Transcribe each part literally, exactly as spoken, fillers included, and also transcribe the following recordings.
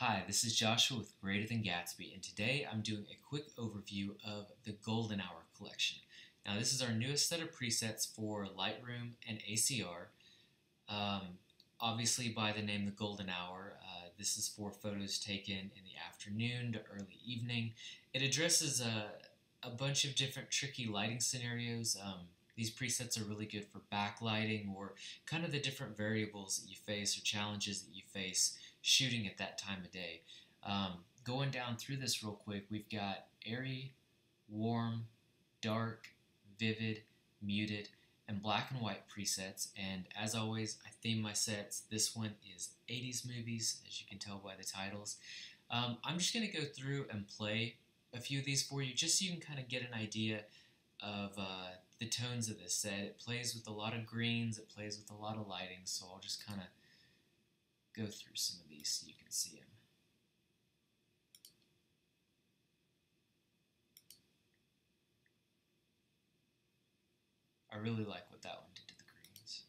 Hi, this is Joshua with Greater Than Gatsby, and today I'm doing a quick overview of the Golden Hour Collection. Now, this is our newest set of presets for Lightroom and A C R. Um, obviously, by the name the Golden Hour, uh, this is for photos taken in the afternoon to early evening. It addresses a, a bunch of different tricky lighting scenarios. Um, These presets are really good for backlighting or kind of the different variables that you face or challenges that you face shooting at that time of day. Um, going down through this real quick, we've got airy, warm, dark, vivid, muted, and black and white presets. And as always, I theme my sets. This one is eighties movies, as you can tell by the titles. Um, I'm just going to go through and play a few of these for you just so you can kind of get an idea of uh, the tones of this set. It plays with a lot of greens, it plays with a lot of lighting, so I'll just kind of go through some of these so you can see them. I really like what that one did to the greens.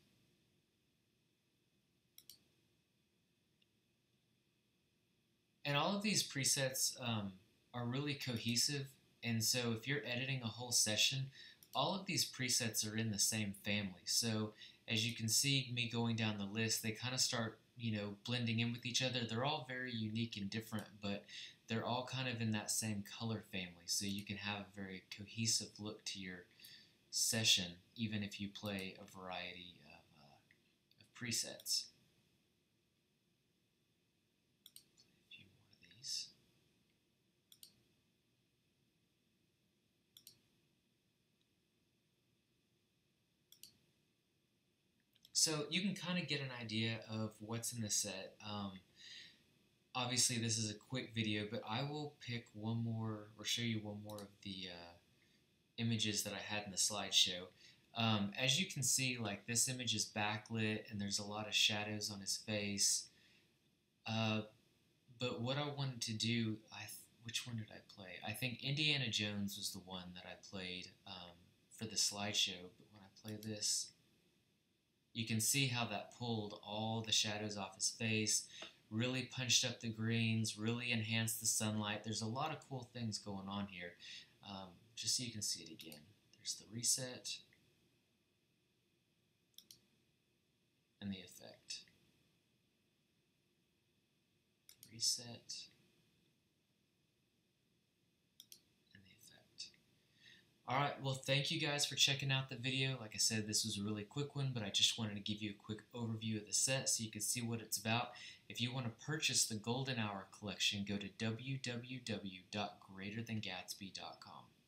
And all of these presets um, are really cohesive, and so if you're editing a whole session, all of these presets are in the same family. So as you can see me going down the list, they kind of start, you know, blending in with each other. They're all very unique and different, but they're all kind of in that same color family. So you can have a very cohesive look to your session, even if you play a variety of, uh, of presets. So you can kind of get an idea of what's in the set. Um, obviously, this is a quick video, but I will pick one more or show you one more of the uh, images that I had in the slideshow. Um, as you can see, like this image is backlit, and there's a lot of shadows on his face. Uh, but what I wanted to do, I th which one did I play? I think Indiana Jones was the one that I played um, for the slideshow. But when I play this, you can see how that pulled all the shadows off his face, really punched up the greens, really enhanced the sunlight. There's a lot of cool things going on here, um, just so you can see it again. There's the reset and the effect. The reset and the effect. Alright, well, thank you guys for checking out the video. Like I said, this was a really quick one, but I just wanted to give you a quick overview of the set so you can see what it's about. If you want to purchase the Golden Hour Collection, go to w w w dot greater than gatsby dot com.